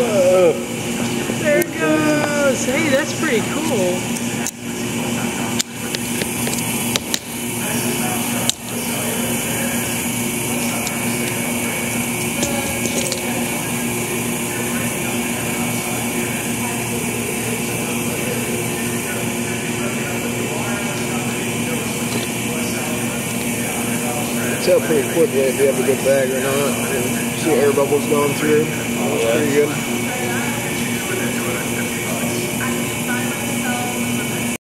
Whoa. There it goes. Hey, that's pretty cool. Tell pretty quickly if you have a good bag or not, and see air bubbles going through. It's pretty good.